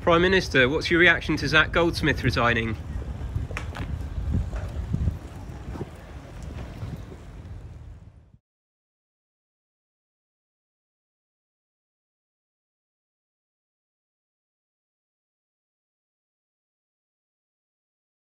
Prime Minister, what's your reaction to Zac Goldsmith resigning?